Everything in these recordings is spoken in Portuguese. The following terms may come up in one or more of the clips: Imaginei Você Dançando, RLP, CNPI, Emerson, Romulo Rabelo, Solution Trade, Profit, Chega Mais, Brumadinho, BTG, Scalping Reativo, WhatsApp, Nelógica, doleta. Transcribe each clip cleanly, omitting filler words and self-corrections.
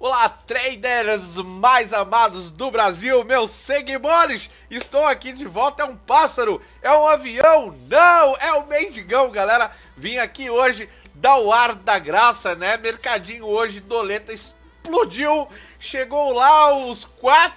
Olá, traders mais amados do Brasil, meus seguidores! Estou aqui de volta, é um pássaro, é um avião, não, é um mendigão, galera. Vim aqui hoje dar o ar da graça, né? Mercadinho hoje, doleta explodiu, chegou lá os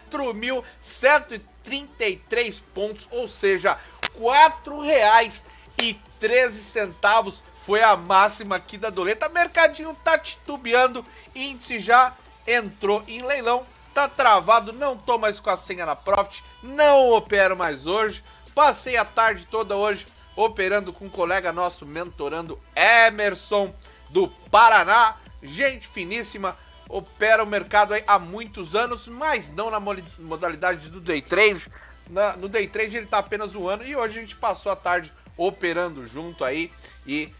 4.133 pontos, ou seja, R$4,13 foi a máxima aqui da doleta. Mercadinho tá titubeando, índice já entrou em leilão, tá travado, não tô mais com a senha na Profit, não opero mais hoje. Passei a tarde toda hoje operando com um colega nosso, mentorando, Emerson do Paraná, gente finíssima, opera o mercado aí há muitos anos, mas não na modalidade do day trade. No day trade ele tá apenas um ano, e hoje a gente passou a tarde operando junto aí e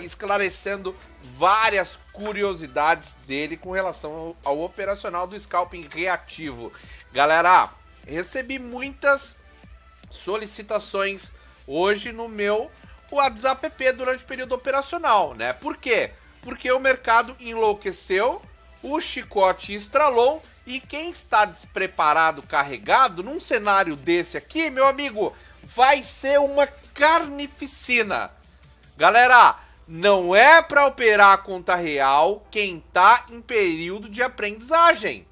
esclarecendo várias curiosidades dele com relação ao operacional do Scalping Reativo. Galera, recebi muitas solicitações hoje no meu WhatsApp durante o período operacional, né? Por quê? Porque o mercado enlouqueceu, o chicote estralou, e quem está despreparado, carregado, num cenário desse aqui, meu amigo, vai ser uma carnificina. Galera, não é para operar a conta real quem tá em período de aprendizagem.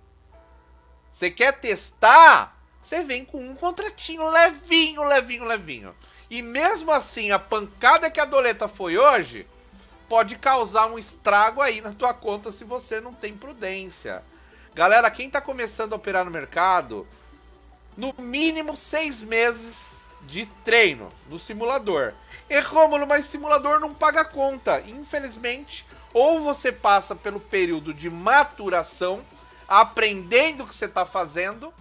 Você quer testar? Você vem com um contratinho levinho, levinho, levinho. E mesmo assim, a pancada que a doleta foi hoje pode causar um estrago aí na tua conta se você não tem prudência. Galera, quem tá começando a operar no mercado, no mínimo 6 meses de treino no simulador. E Romulo, mas simulador não paga conta. Infelizmente, ou você passa pelo período de maturação, aprendendo o que você tá fazendo,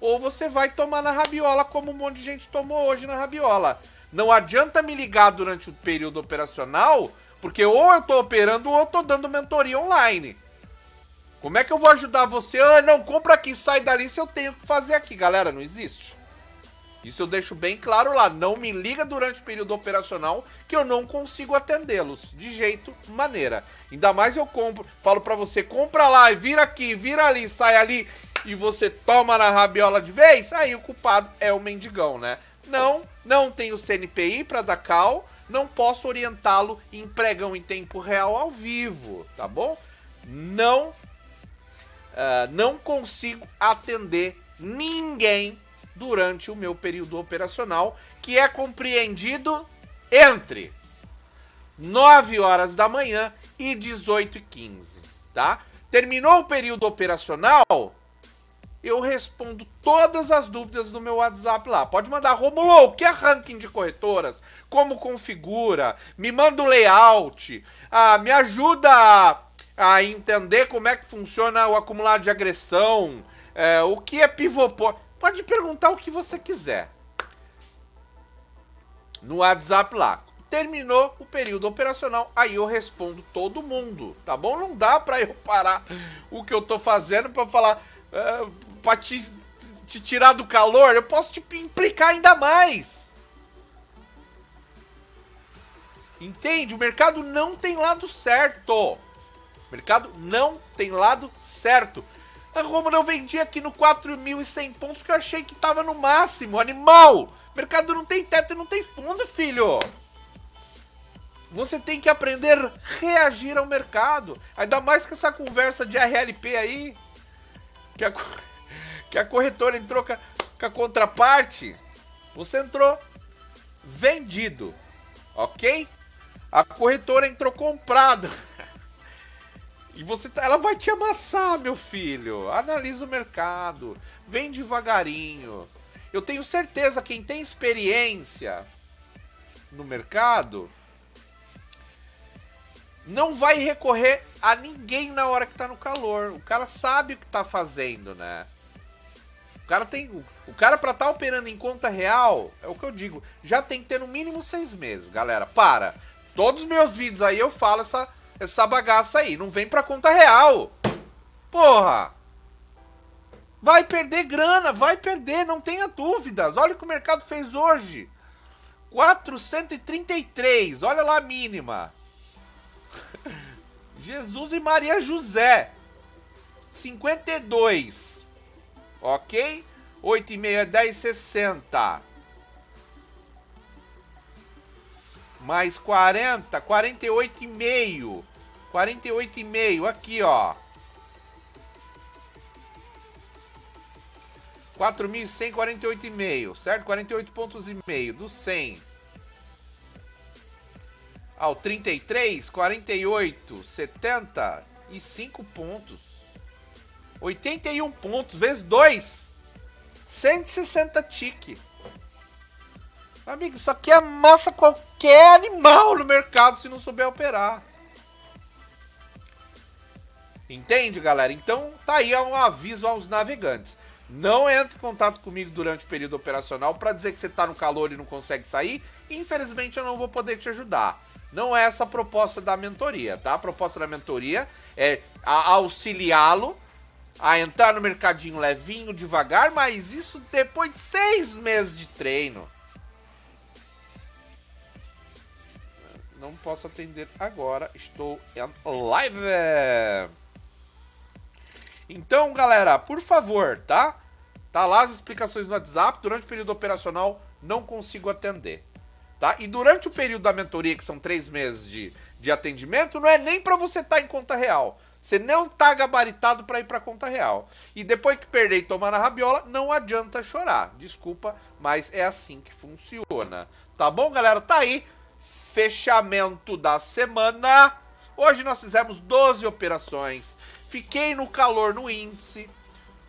ou você vai tomar na rabiola, como um monte de gente tomou hoje na rabiola. Não adianta me ligar durante o período operacional, porque ou eu tô operando ou eu tô dando mentoria online. Como é que eu vou ajudar você? Ah, não, compra aqui, sai dali, se eu tenho que fazer aqui. Galera, não existe. Isso eu deixo bem claro lá. Não me liga durante o período operacional que eu não consigo atendê-los de jeito, maneira. Ainda mais eu compro, falo pra você, compra lá, vira aqui, vira ali, sai ali, e você toma na rabiola de vez, aí o culpado é o mendigão, né? Não, não tenho CNPI pra dar cal, não posso orientá-lo em pregão em tempo real ao vivo, tá bom? Não consigo atender ninguém durante o meu período operacional, que é compreendido entre 9 horas da manhã e 18h15, tá? Terminou o período operacional, eu respondo todas as dúvidas no meu WhatsApp lá. Pode mandar, Romulo, o que é ranking de corretoras? Como configura? Me manda o layout, me ajuda a entender como é que funciona o acumulado de agressão, o que é pivopor. Pode perguntar o que você quiser no WhatsApp lá. Terminou o período operacional, aí eu respondo todo mundo, tá bom? Não dá pra eu parar o que eu tô fazendo pra falar, pra te tirar do calor. Eu posso te implicar ainda mais. Entende? O mercado não tem lado certo. O mercado não tem lado certo. Romulo, eu vendi aqui no 4.100 pontos que eu achei que tava no máximo, animal! Mercado não tem teto e não tem fundo, filho! Você tem que aprender a reagir ao mercado, ainda mais que essa conversa de RLP aí, que a corretora entrou com a contraparte. Você entrou vendido, ok? A corretora entrou comprado. E você, ela vai te amassar, meu filho. Analisa o mercado. Vem devagarinho. Eu tenho certeza, quem tem experiência no mercado não vai recorrer a ninguém na hora que tá no calor. O cara sabe o que tá fazendo, né? O cara pra tá operando em conta real, é o que eu digo, já tem que ter no mínimo 6 meses, galera. Para. Todos os meus vídeos aí eu falo essa bagaça aí, não vem pra conta real. Porra! Vai perder grana, vai perder, não tenha dúvidas. Olha o que o mercado fez hoje. 433, olha lá a mínima. Jesus e Maria José. 52. Ok? 8,5 é 10,60. Mais 40, 48,5. 48,5 aqui, ó. 4.100, 48,5, certo? 48 pontos e meio do 100 ao 33, 48, 75 pontos, 81 pontos, vezes 2, 160 tique. Amigo, isso aqui amassa qualquer animal no mercado se não souber operar. Entende, galera? Então, tá aí um aviso aos navegantes. Não entre em contato comigo durante o período operacional para dizer que você está no calor e não consegue sair. Infelizmente, eu não vou poder te ajudar. Não é essa a proposta da mentoria, tá? A proposta da mentoria é auxiliá-lo a entrar no mercadinho levinho, devagar, mas isso depois de 6 meses de treino. Não posso atender agora, estou em live. Então, galera, por favor, tá? Tá lá as explicações no WhatsApp. Durante o período operacional, não consigo atender, tá? E durante o período da mentoria, que são 3 meses de atendimento, não é nem pra você estar em conta real. Você não tá gabaritado pra ir pra conta real. E depois que perder e tomar na rabiola, não adianta chorar. Desculpa, mas é assim que funciona. Tá bom, galera? Tá aí. Fechamento da semana. Hoje nós fizemos 12 operações. Fiquei no calor no índice,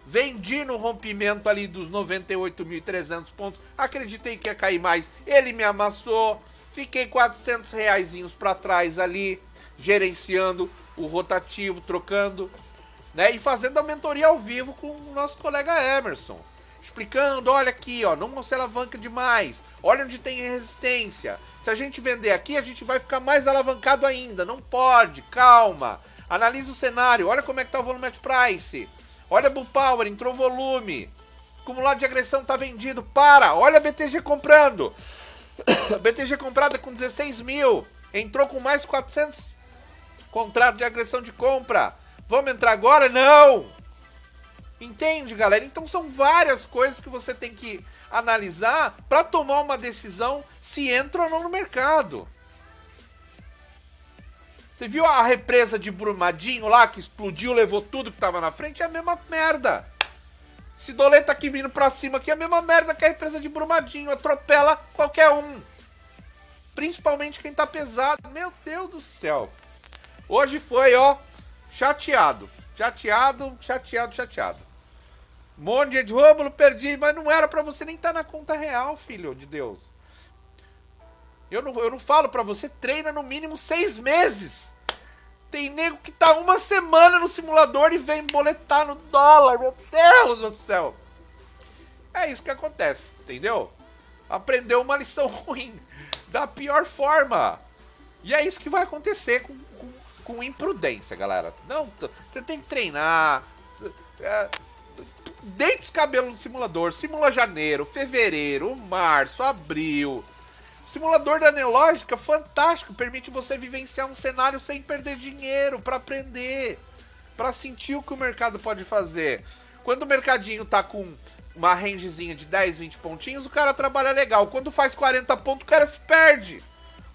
vendi no rompimento ali dos 98.300 pontos, acreditei que ia cair mais, ele me amassou, fiquei R$400 para trás ali, gerenciando o rotativo, trocando, né? E fazendo a mentoria ao vivo com o nosso colega Emerson, explicando, olha aqui, ó, não se alavanca demais, olha onde tem resistência, se a gente vender aqui, a gente vai ficar mais alavancado ainda, não pode, calma. Analisa o cenário, olha como é que tá o volume at price. Olha Bull Power, entrou volume. Acumulado de agressão tá vendido, para! Olha a BTG comprando. BTG comprada com 16 mil. Entrou com mais 400 contrato de agressão de compra. Vamos entrar agora? Não! Entende, galera? Então são várias coisas que você tem que analisar para tomar uma decisão se entra ou não no mercado. Você viu a represa de Brumadinho lá, que explodiu, levou tudo que tava na frente? É a mesma merda. Esse doleta tá aqui vindo pra cima aqui é a mesma merda que a represa de Brumadinho. Atropela qualquer um. Principalmente quem tá pesado. Meu Deus do céu. Hoje foi, ó, chateado. Chateado, chateado, chateado. Um monte de gente, Romulo, perdi. Mas não era pra você nem estar na conta real, filho de Deus. Eu não falo pra você, treina no mínimo 6 meses. Tem nego que tá uma semana no simulador e vem boletar no dólar. Meu Deus do céu. É isso que acontece, entendeu? Aprendeu uma lição ruim, da pior forma. E é isso que vai acontecer com imprudência, galera. Não, você tem que treinar. Deita os cabelos no simulador. Simula janeiro, fevereiro, março, abril. Simulador da Nelógica, fantástico, permite você vivenciar um cenário sem perder dinheiro, para aprender, para sentir o que o mercado pode fazer. Quando o mercadinho tá com uma rangezinha de 10, 20 pontinhos, o cara trabalha legal. Quando faz 40 pontos, o cara se perde.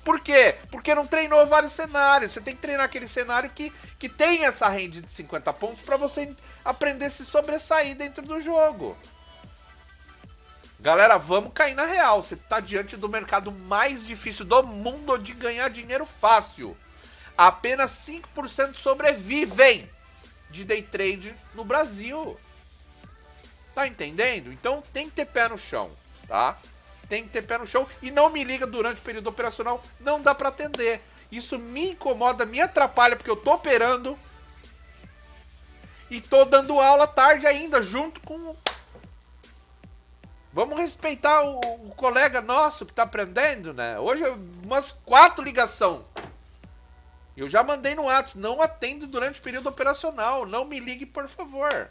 Por quê? Porque não treinou vários cenários. Você tem que treinar aquele cenário que tem essa range de 50 pontos para você aprender a se sobressair dentro do jogo. Galera, vamos cair na real. Você tá diante do mercado mais difícil do mundo de ganhar dinheiro fácil. Apenas 5% sobrevivem de day trade no Brasil. Tá entendendo? Então tem que ter pé no chão, tá? Tem que ter pé no chão e não me liga durante o período operacional. Não dá pra atender. Isso me incomoda, me atrapalha, porque eu tô operando e tô dando aula tarde ainda, junto com... Vamos respeitar o colega nosso que tá aprendendo, né? Hoje umas 4 ligações. Eu já mandei no WhatsApp, não atendo durante o período operacional. Não me ligue, por favor.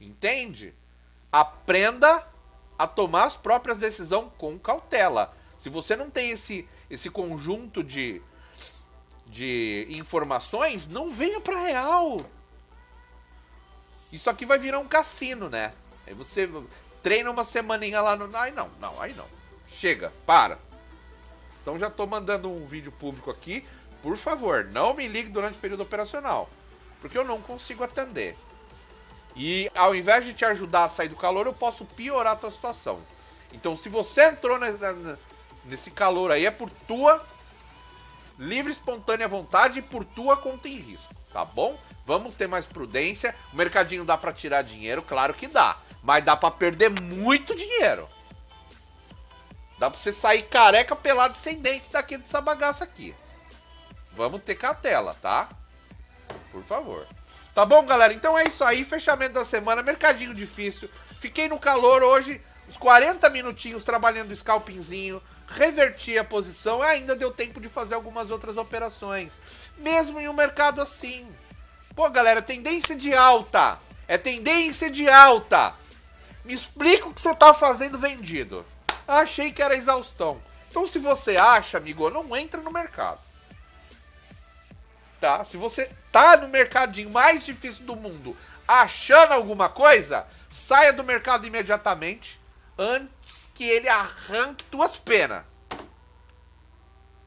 Entende? Aprenda a tomar as próprias decisões com cautela. Se você não tem esse conjunto de informações, não venha pra real. Isso aqui vai virar um cassino, né? Aí você treina uma semaninha lá no... Aí não. Chega, para. Então já tô mandando um vídeo público aqui. Por favor, não me ligue durante o período operacional, porque eu não consigo atender. E ao invés de te ajudar a sair do calor, eu posso piorar a tua situação. Então se você entrou nesse calor aí, é por tua livre, espontânea vontade e por tua conta em risco, tá bom? Vamos ter mais prudência. O mercadinho dá pra tirar dinheiro? Claro que dá. Mas dá pra perder muito dinheiro. Dá pra você sair careca, pelado e sem dente daqui dessa bagaça aqui. Vamos ter cautela, tá? Por favor. Tá bom, galera? Então é isso aí. Fechamento da semana. Mercadinho difícil. Fiquei no calor hoje. Uns 40 minutinhos trabalhando o scalpingzinho. Reverti a posição. Ainda deu tempo de fazer algumas outras operações. Mesmo em um mercado assim. Pô, galera, tendência de alta. É tendência de alta. Me explica o que você tá fazendo vendido. Achei que era exaustão. Então se você acha, amigo, não entra no mercado. Tá? Se você tá no mercadinho mais difícil do mundo achando alguma coisa, saia do mercado imediatamente antes que ele arranque tuas penas.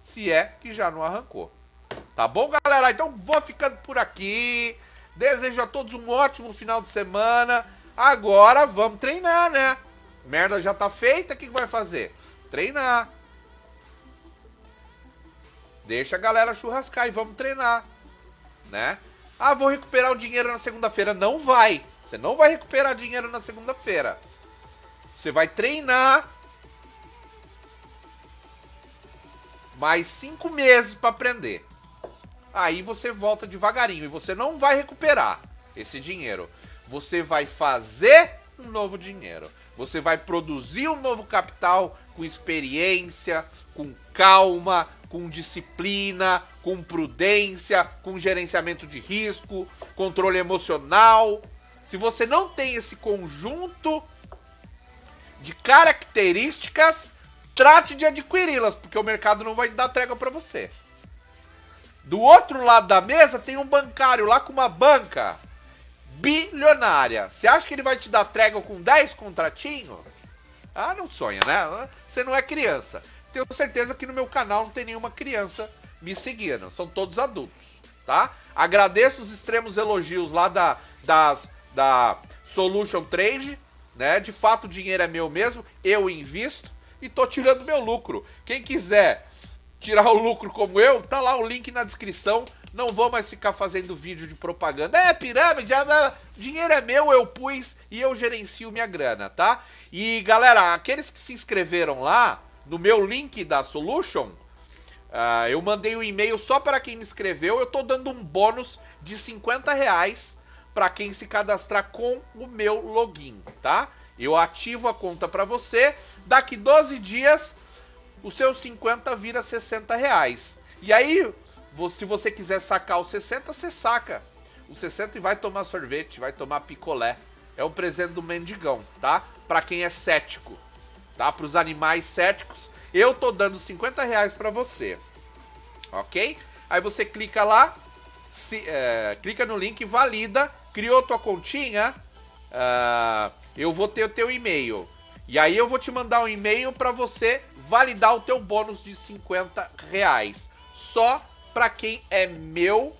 Se é que já não arrancou. Tá bom, galera? Então vou ficando por aqui. Desejo a todos um ótimo final de semana. Agora vamos treinar, né? Merda já tá feita, o que vai fazer? Treinar. Deixa a galera churrascar e vamos treinar, né? Ah, vou recuperar o dinheiro na segunda-feira. Não vai. Você não vai recuperar dinheiro na segunda-feira. Você vai treinar mais 5 meses pra aprender. Aí você volta devagarinho e você não vai recuperar esse dinheiro. Você vai fazer um novo dinheiro. Você vai produzir um novo capital com experiência, com calma, com disciplina, com prudência, com gerenciamento de risco, controle emocional. Se você não tem esse conjunto de características, trate de adquiri-las, porque o mercado não vai dar trégua para você. Do outro lado da mesa tem um bancário lá com uma banca bilionária. Você acha que ele vai te dar trégua com 10 contratinhos? Ah, não sonha, né? Você não é criança. Tenho certeza que no meu canal não tem nenhuma criança me seguindo. São todos adultos, tá? Agradeço os extremos elogios lá da Solution Trade, né? De fato, o dinheiro é meu mesmo. Eu invisto e tô tirando meu lucro. Quem quiser tirar o lucro como eu, tá lá o link na descrição. Não vou mais ficar fazendo vídeo de propaganda. É pirâmide, dinheiro é meu, eu pus e eu gerencio minha grana, tá? E galera, aqueles que se inscreveram lá, no meu link da Solution, eu mandei um e-mail só para quem me inscreveu. Eu tô dando um bônus de R$50 para quem se cadastrar com o meu login, tá? Eu ativo a conta para você. Daqui 12 dias, os seus 50 vira R$60. E aí... se você quiser sacar os 60, você saca os 60 e vai tomar sorvete, vai tomar picolé. É um presente do mendigão, tá? Pra quem é cético, tá? Pros animais céticos. Eu tô dando R$50 pra você, ok? Aí você clica lá, clica no link, valida, criou tua continha, eu vou ter o teu e-mail. E aí eu vou te mandar um e-mail pra você validar o teu bônus de R$50. Só para quem é meu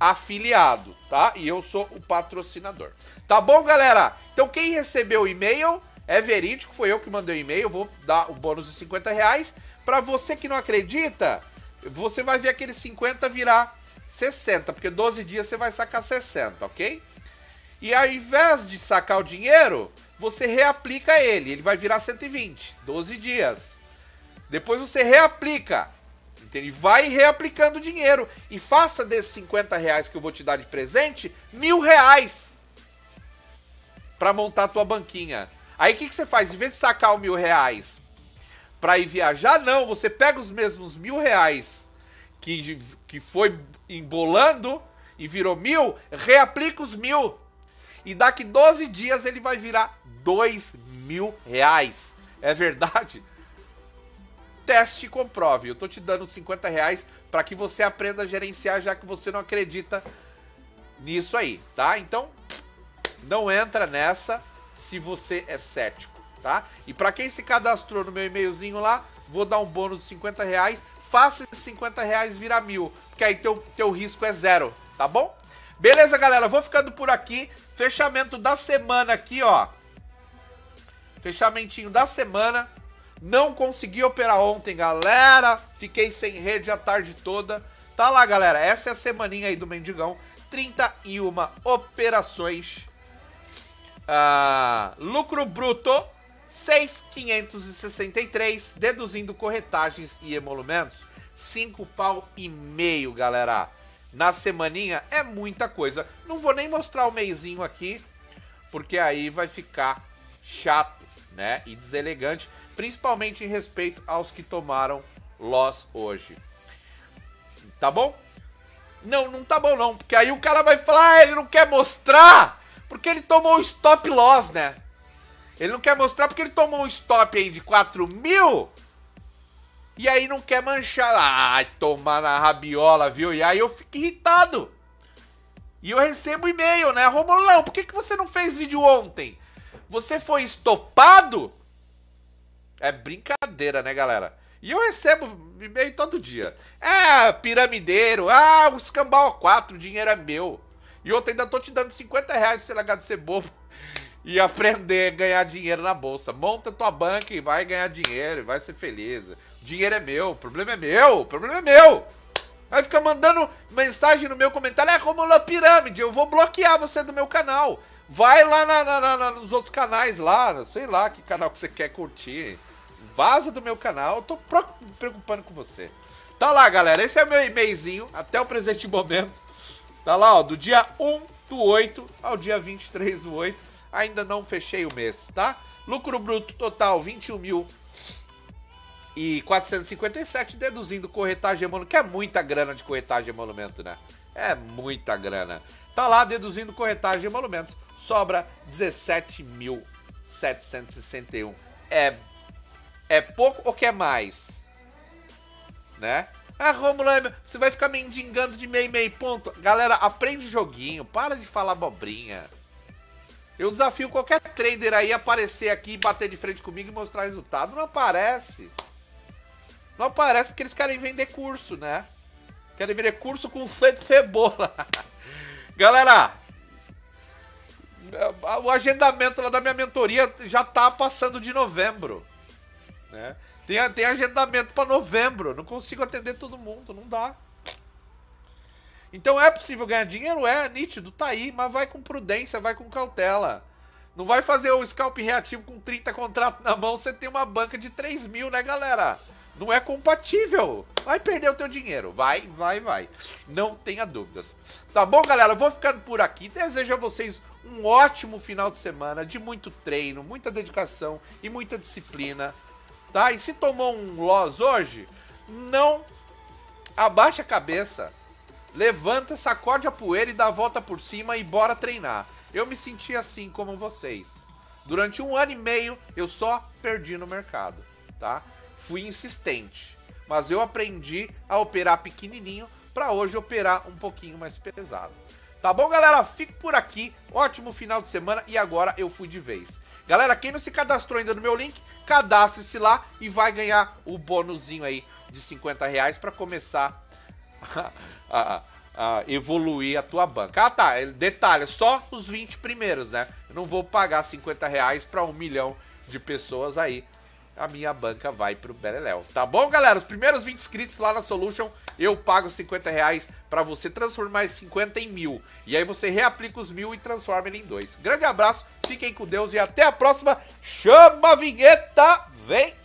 afiliado, tá? E eu sou o patrocinador. Tá bom, galera? Então quem recebeu o e-mail é verídico, foi eu que mandei o e-mail, vou dar o bônus de R$50. Para você que não acredita, você vai ver aquele 50 virar 60, porque 12 dias você vai sacar 60, ok? E ao invés de sacar o dinheiro, você reaplica ele, ele vai virar 120, 12 dias. Depois você reaplica. Ele vai reaplicando o dinheiro. E faça desses R$50 que eu vou te dar de presente, R$1.000 para montar a tua banquinha. Aí o que você faz? Em vez de sacar o R$1.000 para ir viajar, não. Você pega os mesmos R$1.000 que foi embolando e virou 1.000, reaplica os 1.000. E daqui 12 dias ele vai virar R$2.000. É verdade? Teste e comprove. Eu tô te dando 50 reais para que você aprenda a gerenciar, já que você não acredita nisso aí, tá? Então, não entra nessa se você é cético, tá? E para quem se cadastrou no meu e-mailzinho lá, vou dar um bônus de 50 reais. Faça esses 50 reais virar 1000, porque aí teu risco é zero, tá bom? Beleza, galera? Vou ficando por aqui. Fechamento da semana aqui, ó. Fechamentinho da semana. Não consegui operar ontem, galera. Fiquei sem rede a tarde toda. Tá lá, galera. Essa é a semaninha aí do Mendigão. 31 operações. Lucro bruto, 6.563. Deduzindo corretagens e emolumentos, 5 pau e meio, galera. Na semaninha é muita coisa. Não vou nem mostrar o meizinho aqui, porque aí vai ficar chato, né? E deselegante, principalmente em respeito aos que tomaram loss hoje. Tá bom? Não, não tá bom não, porque aí o cara vai falar, ah, ele não quer mostrar porque ele tomou um stop loss, né? Ele não quer mostrar porque ele tomou um stop aí de 4.000 e aí não quer manchar. Ah, tomar na rabiola, viu? E aí eu fico irritado. E eu recebo e-mail, né? Romulão, por que você não fez vídeo ontem? Você foi estopado? É brincadeira, né, galera? E eu recebo e-mail todo dia. Ah, piramideiro. Ah, o escambau 4, o dinheiro é meu. E ontem ainda tô te dando 50 reais pra você largar de ser bobo e aprender a ganhar dinheiro na bolsa. Monta tua banca e vai ganhar dinheiro, e vai ser feliz. Dinheiro é meu, o problema é meu, o problema é meu. Aí fica mandando mensagem no meu comentário. É como uma pirâmide, eu vou bloquear você do meu canal. Vai lá nos outros canais lá, sei lá que canal que você quer curtir. Vaza do meu canal, eu tô me preocupando com você. Tá lá, galera, esse é o meu e-mailzinho, até o presente momento. Tá lá, ó, do dia 1/8 ao dia 23/8. Ainda não fechei o mês, tá? Lucro bruto total, 21.457, deduzindo corretagem e emolumento, que é muita grana de corretagem e emolumento, né? É muita grana. Tá lá, deduzindo corretagem e emolumentos, sobra 17.761. É pouco ou quer mais? Né? Ah, Romulo, você vai ficar mendigando de meio ponto. Galera, aprende joguinho, para de falar bobrinha. Eu desafio qualquer trader aí a aparecer aqui, bater de frente comigo e mostrar resultado. Não aparece. Não aparece porque eles querem vender curso, né? Querem vender curso com feito de cebola. Galera, o agendamento lá da minha mentoria já tá passando de novembro, né? Tem agendamento para novembro, não consigo atender todo mundo, não dá. Então é possível ganhar dinheiro? É, nítido, tá aí, mas vai com prudência, vai com cautela. Não vai fazer o scalping reativo com 30 contratos na mão, você tem uma banca de 3.000, né, galera? Não é compatível. Vai perder o teu dinheiro. Vai. Não tenha dúvidas. Tá bom, galera? Eu vou ficando por aqui. Desejo a vocês um ótimo final de semana, de muito treino, muita dedicação e muita disciplina, tá? E se tomou um loss hoje, não abaixa a cabeça. Levanta, sacode a poeira e dá a volta por cima e bora treinar. Eu me senti assim como vocês. Durante 1 ano e meio, eu só perdi no mercado, tá? Fui insistente, mas eu aprendi a operar pequenininho para hoje operar um pouquinho mais pesado. Tá bom, galera? Fico por aqui. Ótimo final de semana e agora eu fui de vez. Galera, quem não se cadastrou ainda no meu link, cadastre-se lá e vai ganhar o bônusinho aí de 50 reais para começar a evoluir a tua banca. Ah, tá. Detalhe, só os 20 primeiros, né? Eu não vou pagar 50 reais para 1 milhão de pessoas aí. A minha banca vai pro beleléu. Tá bom, galera? Os primeiros 20 inscritos lá na Solution, eu pago 50 reais pra você transformar esses 50 em 1000. E aí você reaplica os 1000 e transforma ele em 2. Grande abraço, fiquem com Deus e até a próxima. Chama a vinheta, vem!